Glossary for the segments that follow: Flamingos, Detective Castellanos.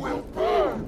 will burn!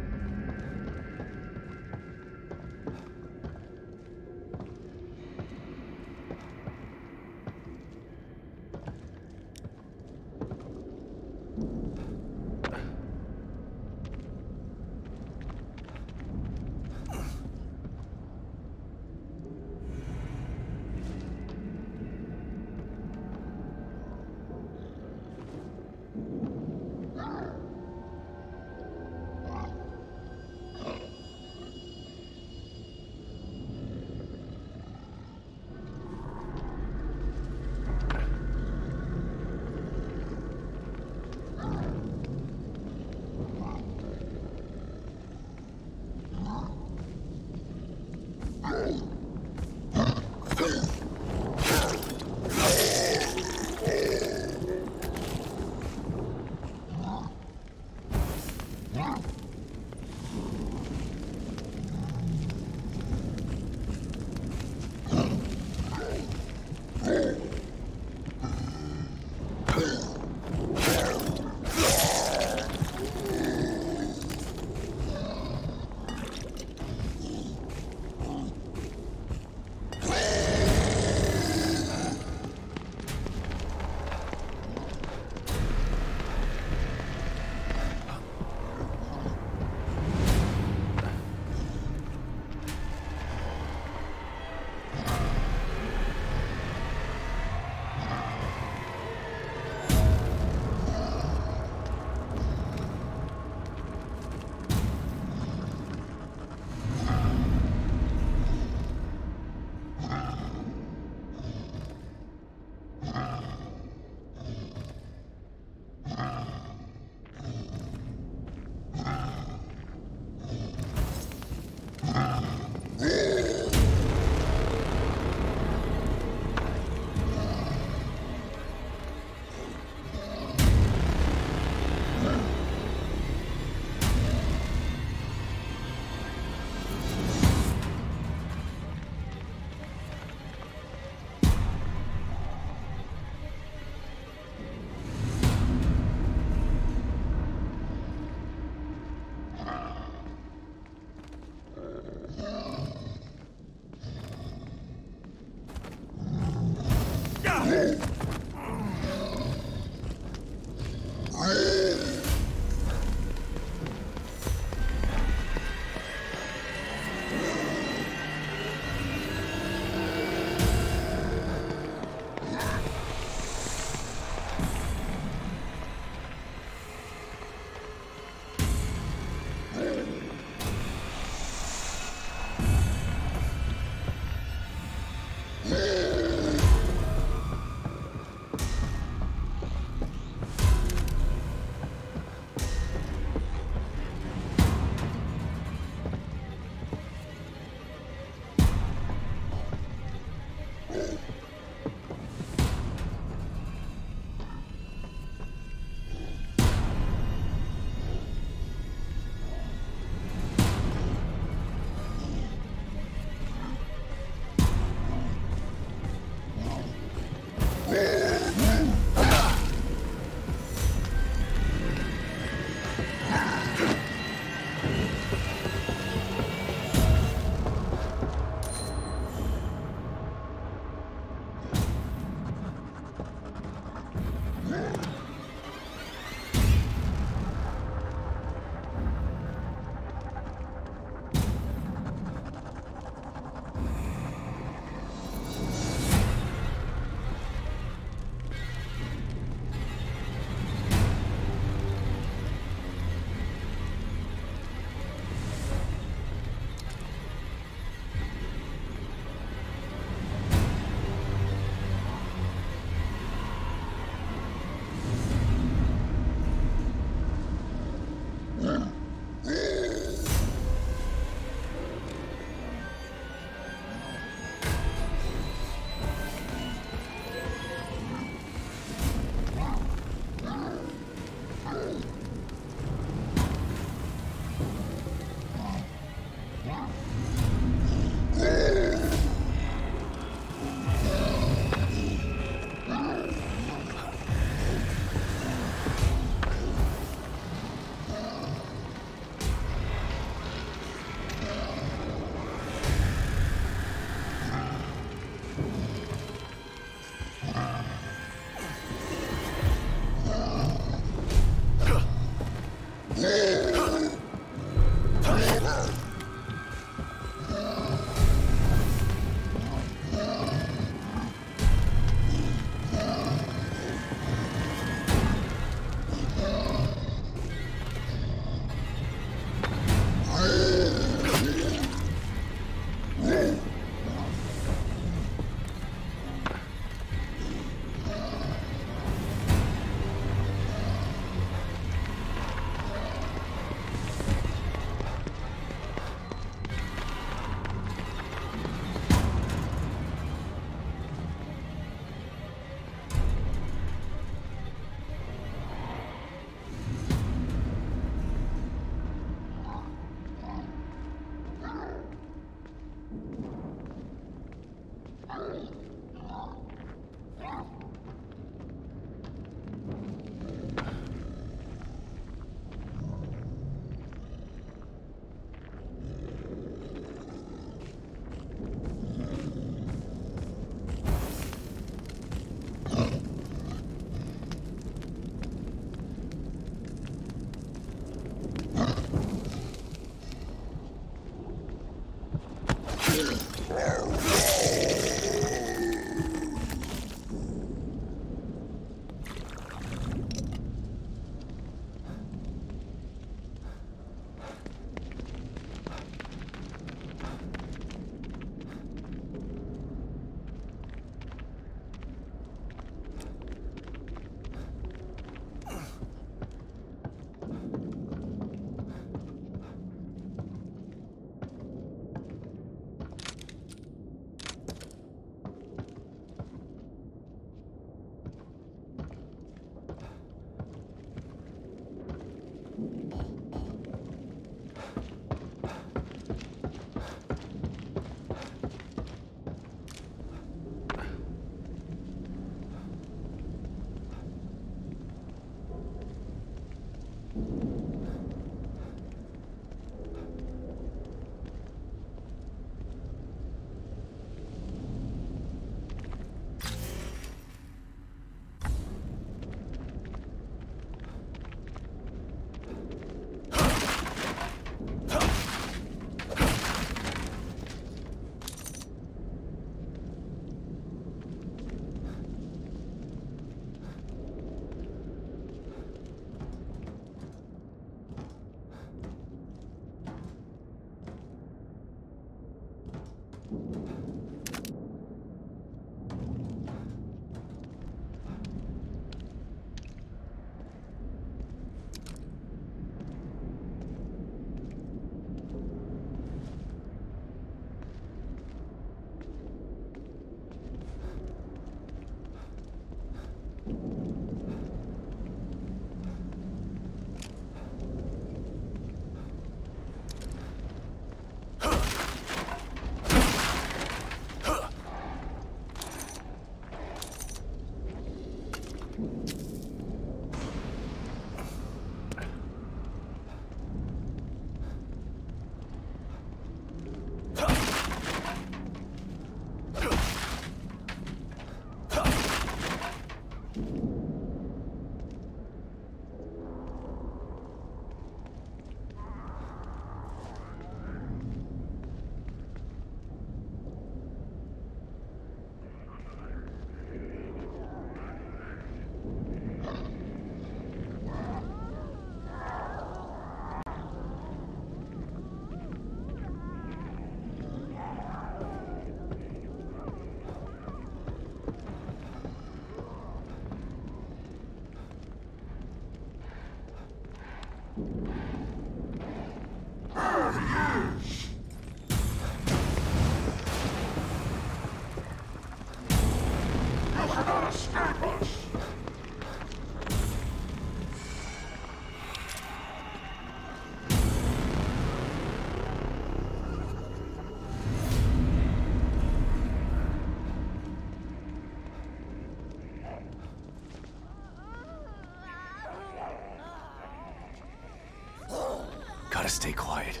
stay quiet.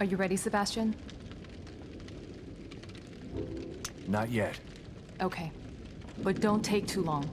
Are you ready, Sebastian? Not yet. Okay. But don't take too long.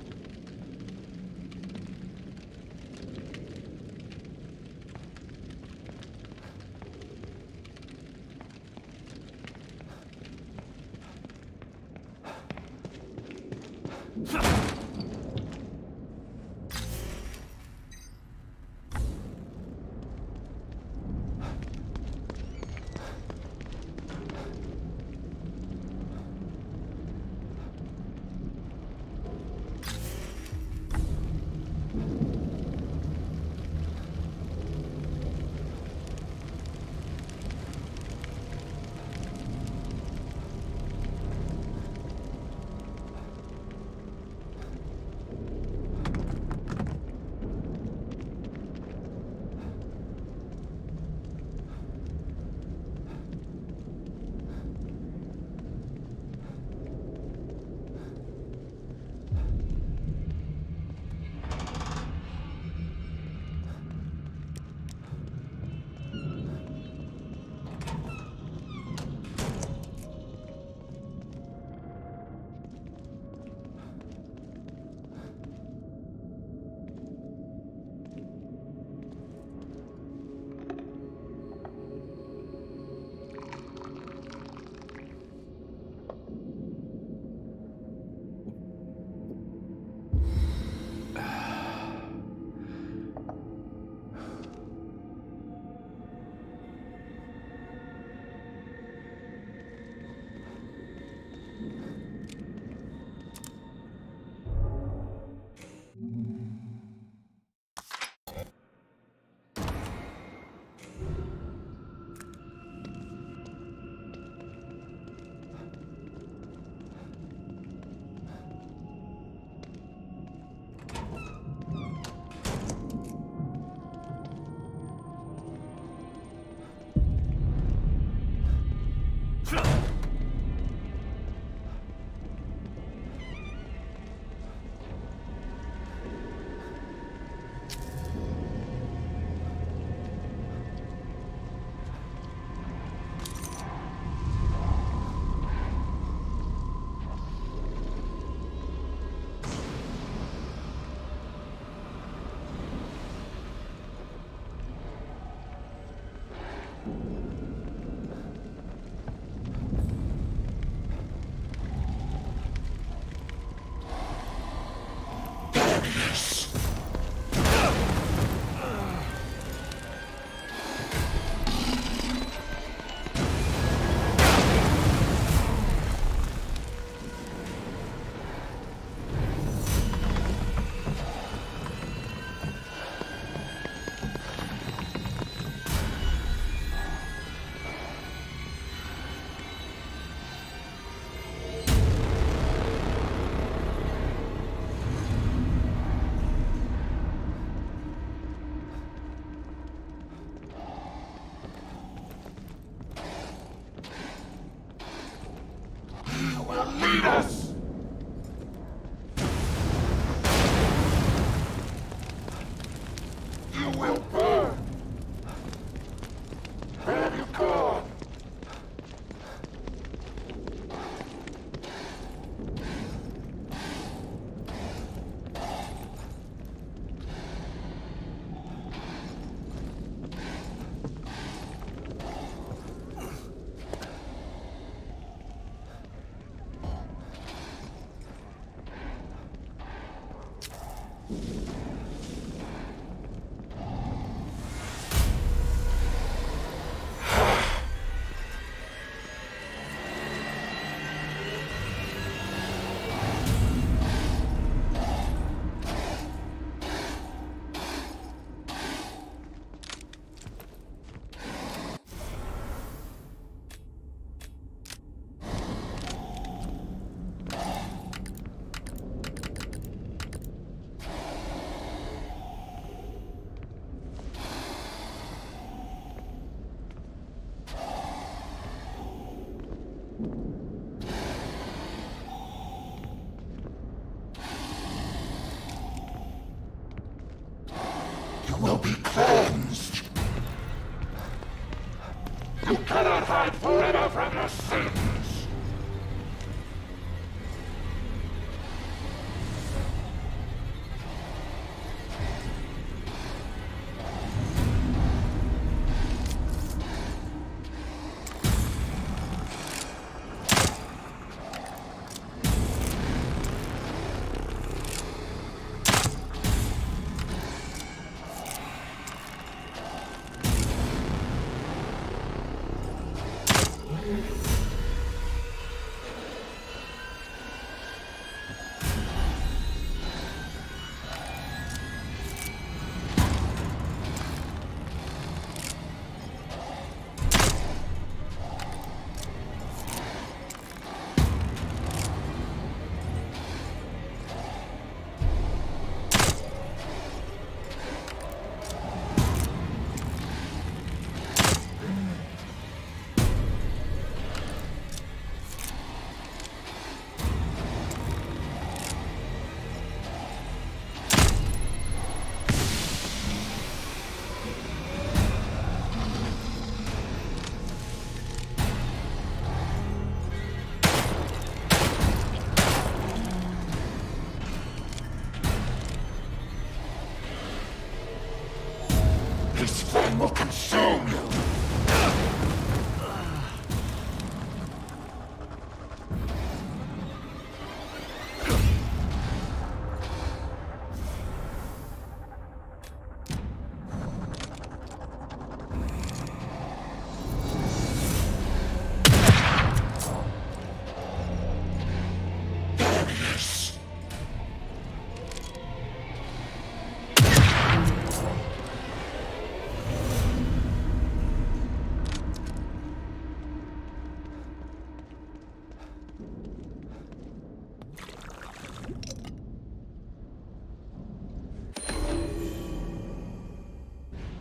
purified forever from your sins.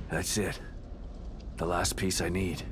That's it. The last piece I need.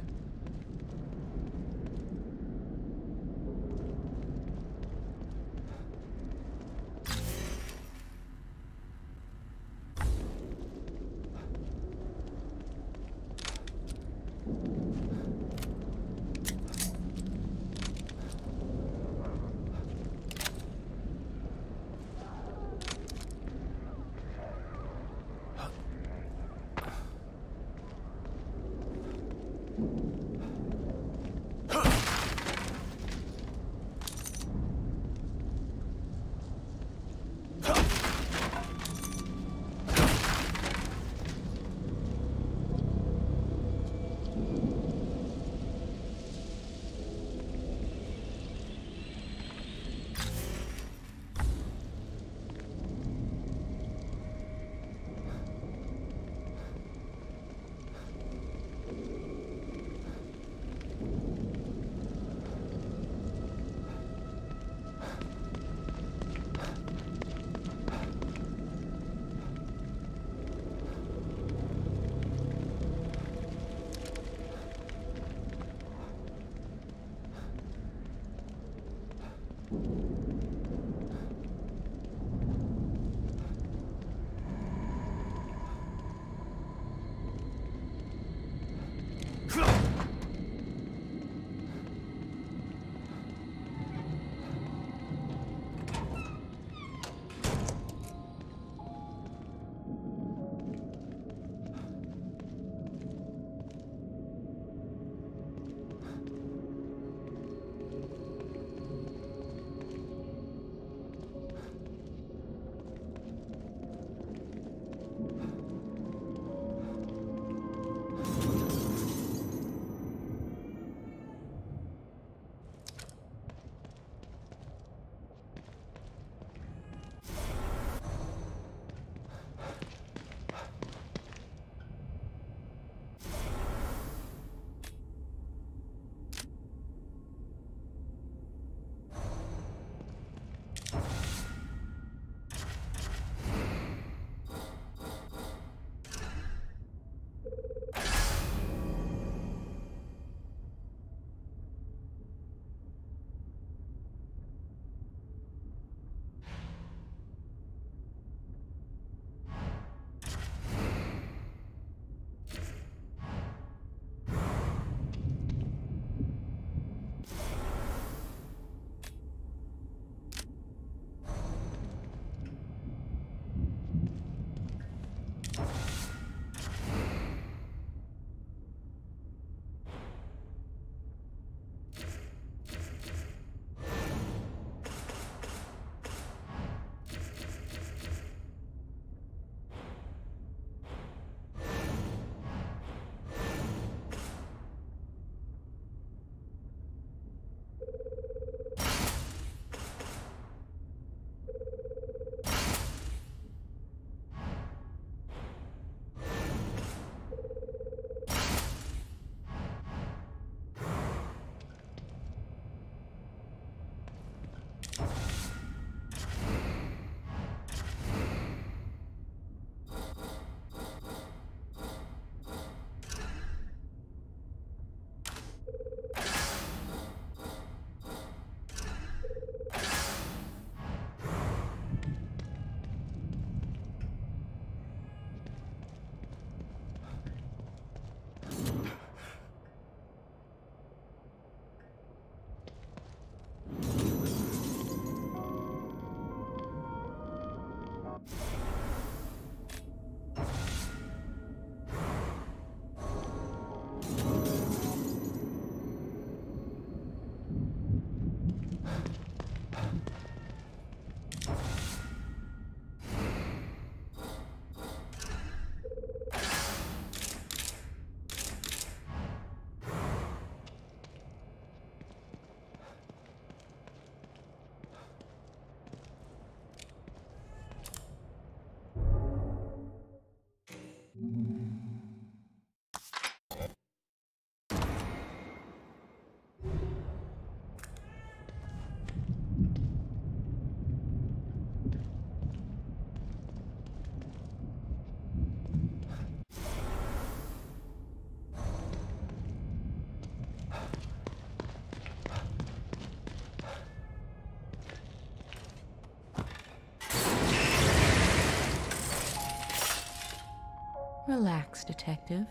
Relax, Detective.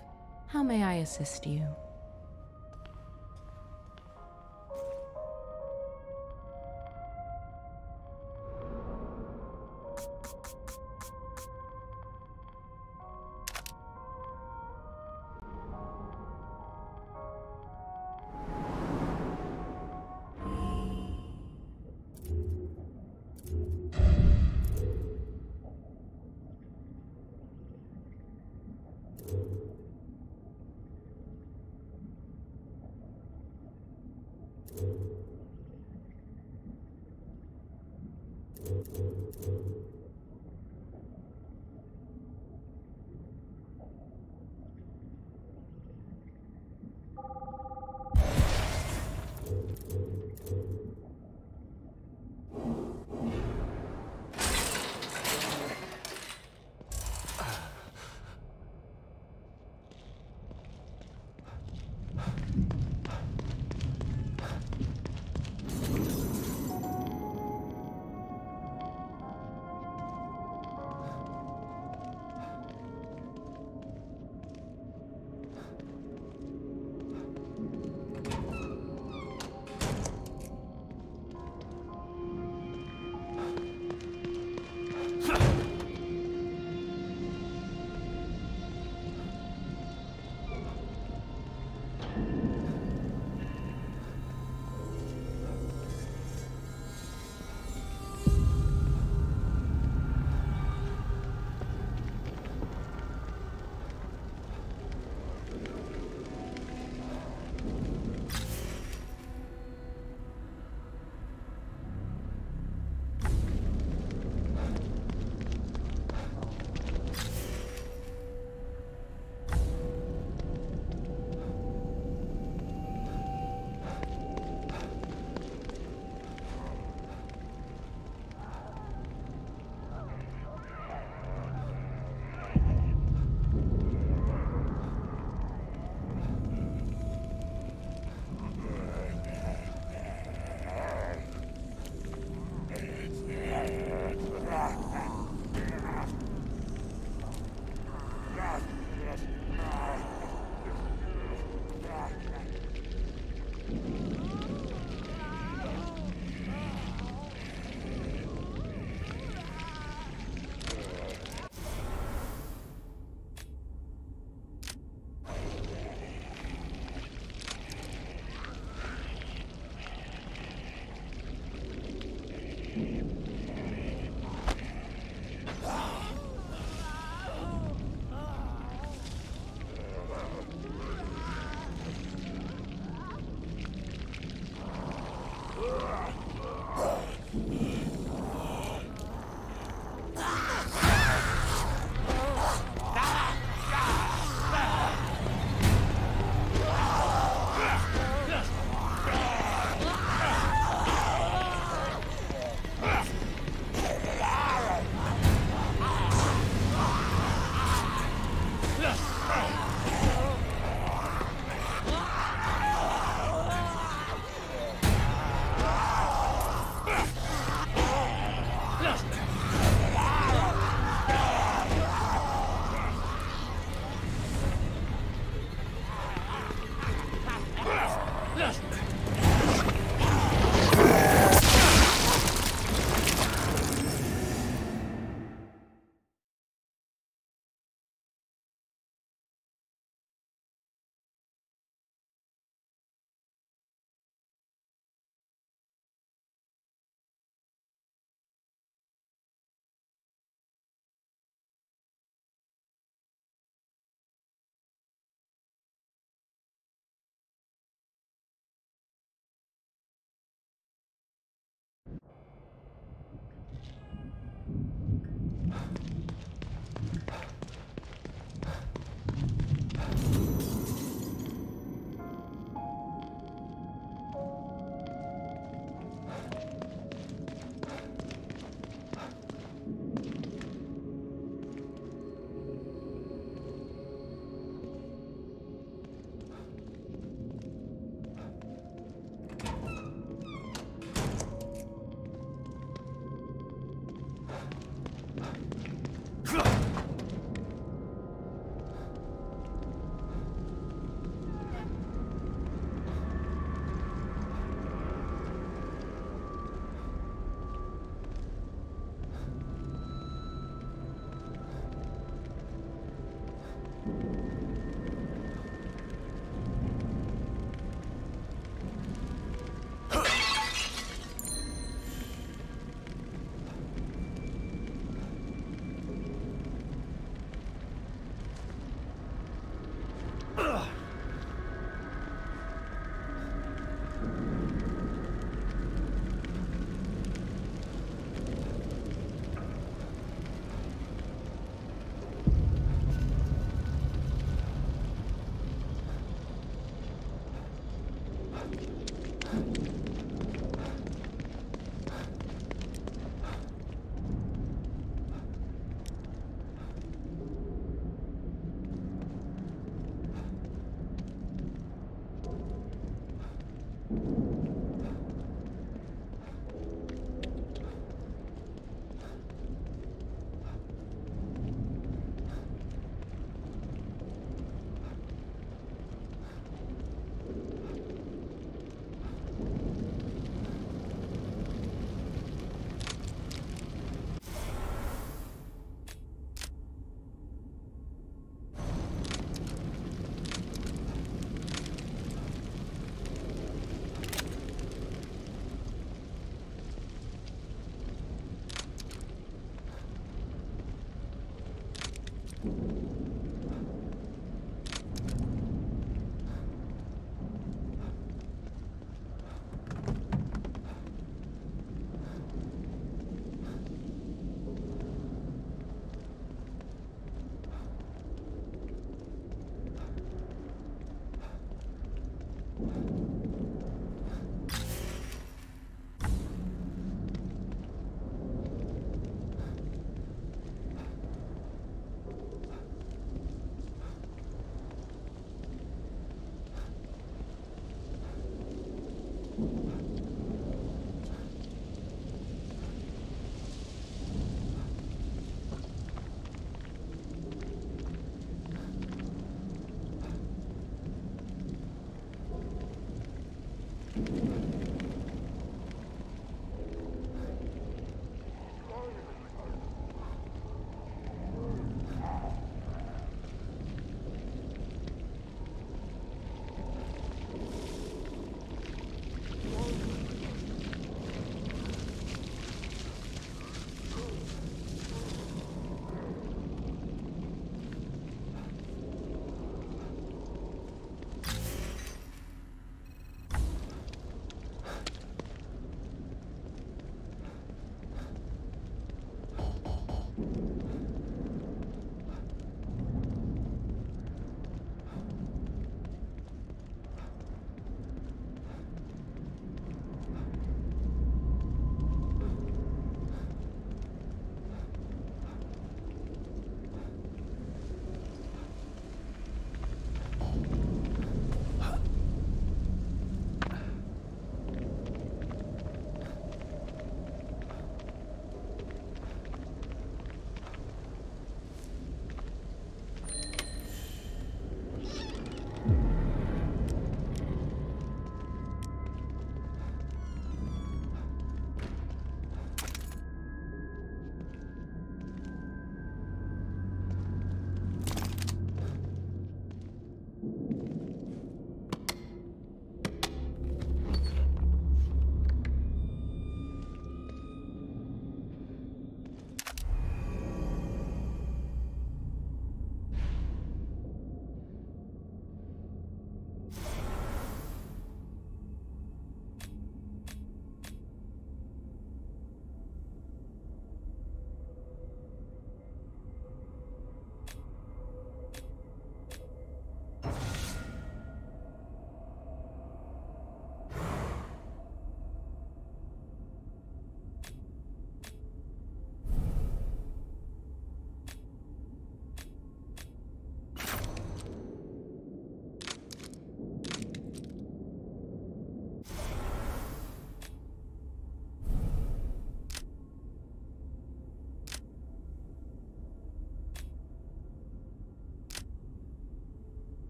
How may I assist you?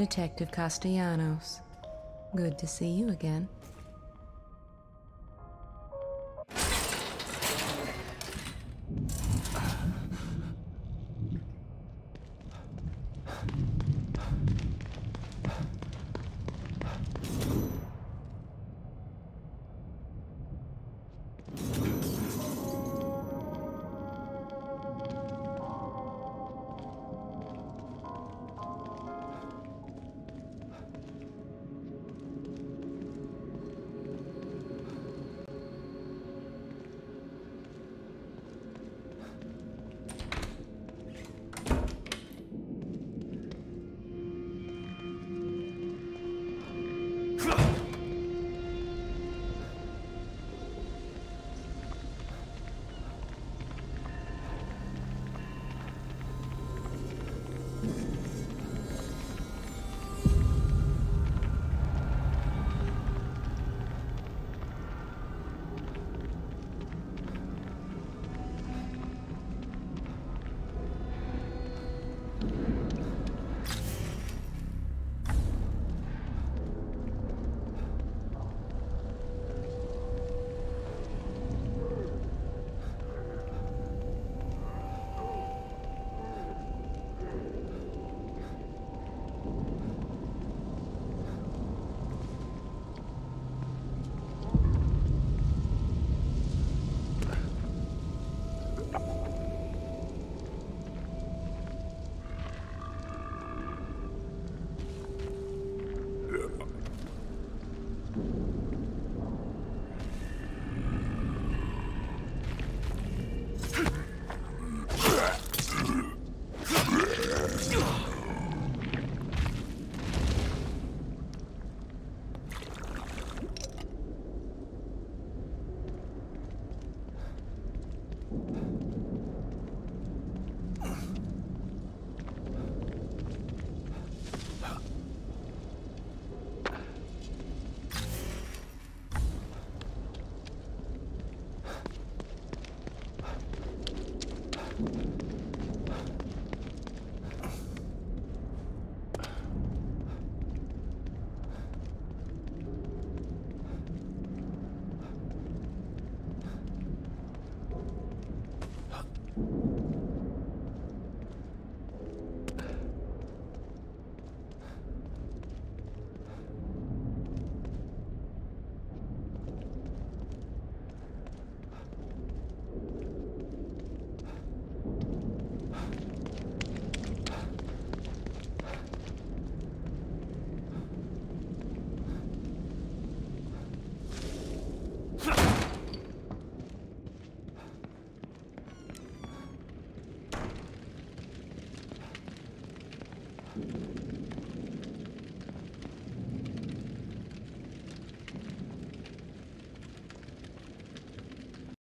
Detective Castellanos. Good to see you again.